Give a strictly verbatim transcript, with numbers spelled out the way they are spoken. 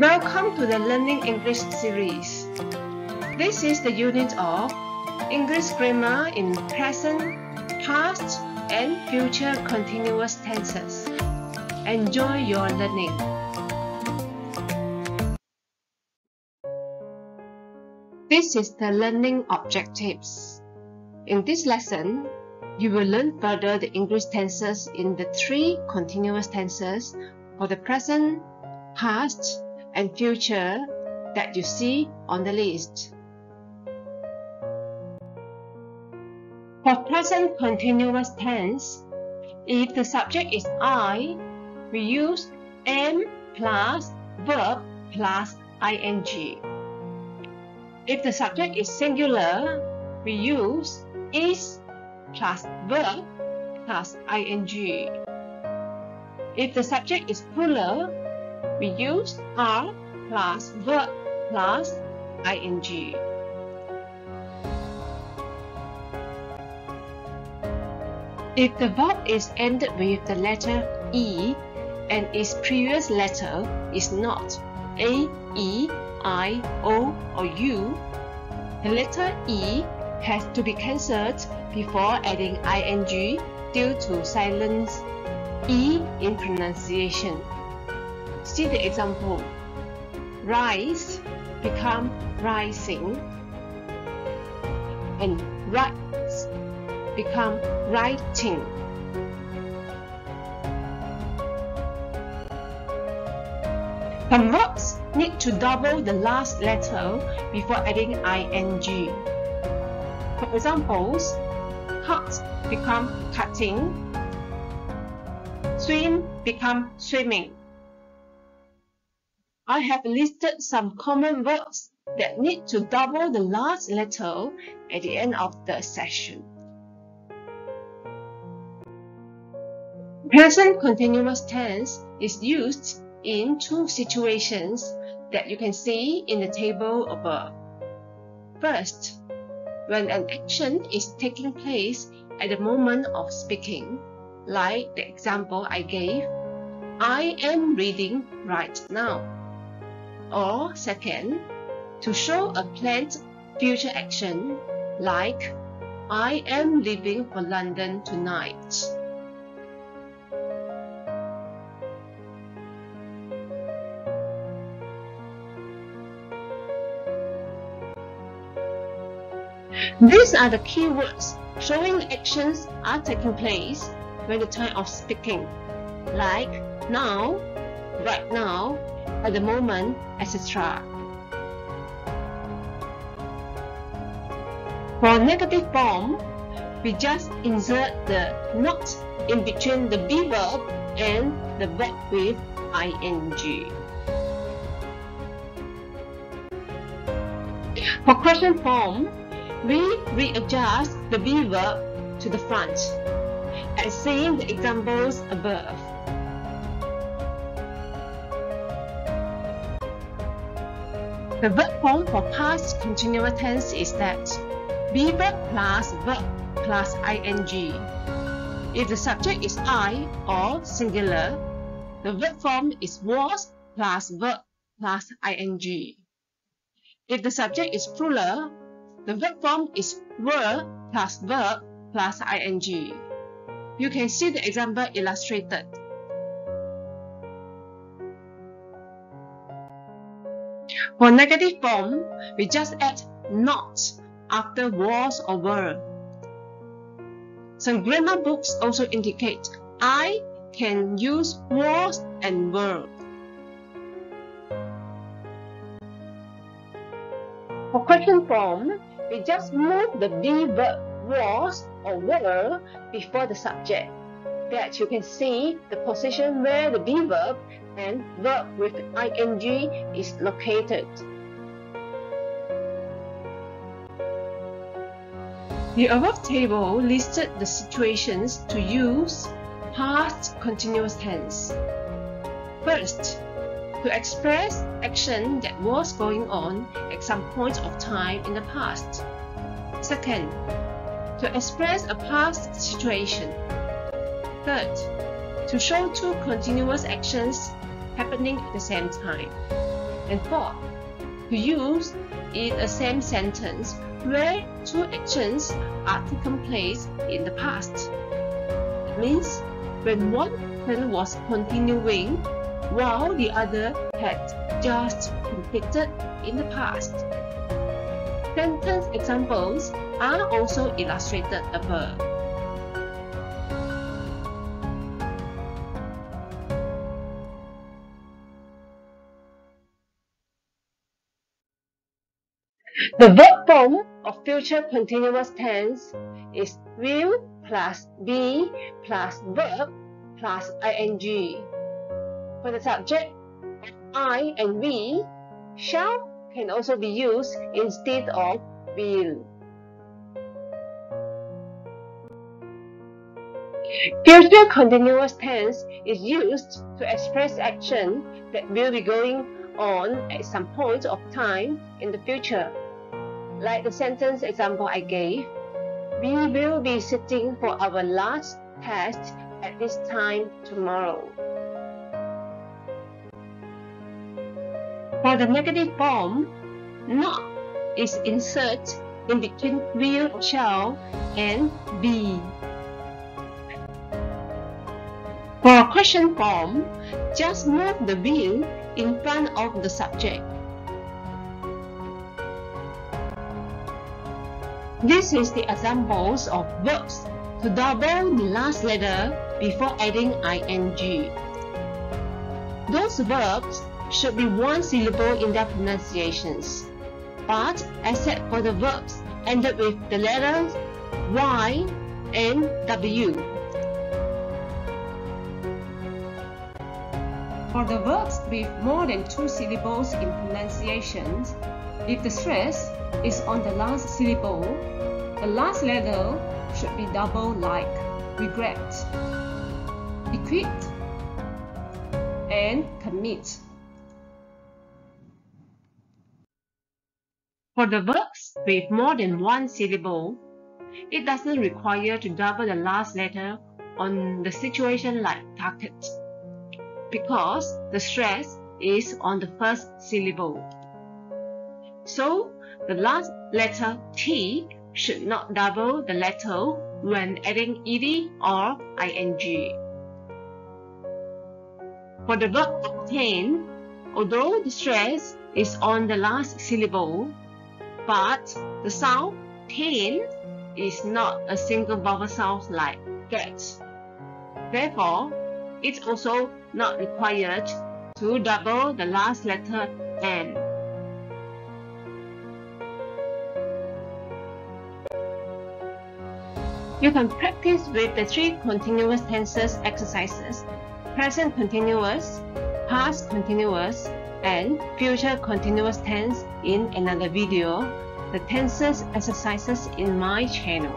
Welcome to the Learning English series. This is the unit of English grammar in present, past, and future continuous tenses. Enjoy your learning. This is the learning objectives. In this lesson, you will learn further the English tenses in the three continuous tenses for the present, past, and future that you see on the list. For present continuous tense, if the subject is I, we use am plus verb plus ing. If the subject is singular, we use is plus verb plus ing. If the subject is plural, we use are plus verb plus ing. If the verb is ended with the letter E and its previous letter is not A, E, I, O or U, the letter E has to be cancelled before adding ing due to silence E in pronunciation. See the example. Rise become rising and write become writing. Some verbs need to double the last letter before adding ing. For examples, cut become cutting, swim become swimming. I have listed some common verbs that need to double the last letter at the end of the session. Present continuous tense is used in two situations that you can see in the table above. First, when an action is taking place at the moment of speaking, like the example I gave, I am reading right now. Or second, to show a planned future action, like I am leaving for London tonight. These are the keywords showing actions are taking place when the time of speaking, like now, right now, at the moment, et cetera. For negative form, we just insert the not in between the be verb and the verb with ing. For question form, we readjust the be verb to the front, as seen the examples above. The verb form for past continuous tense is that be verb plus verb plus ing. If the subject is I or singular, the verb form is was plus verb plus ing. If the subject is plural, the verb form is were plus verb plus ing. You can see the example illustrated. For negative form, we just add not after was or were. Some grammar books also indicate I can use was and were. For question form, we just move the be verb was or were before the subject. That you can see the position where the be verb and verb with ing is located. The above table listed the situations to use past continuous tense. First, to express action that was going on at some point of time in the past. Second, to express a past situation. Third, to show two continuous actions happening at the same time. and thought. To use in a same sentence where two actions are taken place in the past. That means when one action was continuing while the other had just completed in the past. Sentence examples are also illustrated above. The verb form of future continuous tense is will plus be plus verb plus ing. For the subject, I and we, shall can also be used instead of will. Future continuous tense is used to express action that will be going on at some point of time in the future. Like the sentence example I gave, we will be sitting for our last test at this time tomorrow. For the negative form, not is inserted in between will or shall and be. For question form, just move the will in front of the subject. This is the examples of verbs to double the last letter before adding ing. Those verbs should be one syllable in their pronunciations, but except for the verbs ended with the letters y and w. For the verbs with more than two syllables in pronunciations, if the stress is on the last syllable, the last letter should be double like regret, equip, and commit. For the verbs with more than one syllable, it doesn't require to double the last letter on the situation like target, because the stress is on the first syllable. So, the last letter T should not double the letter when adding ed or ing. For the verb obtain, although the stress is on the last syllable, but the sound "tain" is not a single vowel sound like "get." Therefore, it's also not required to double the last letter "n." You can practice with the three continuous tenses exercises: present continuous, past continuous, and future continuous tense in another video, the tenses exercises in my channel.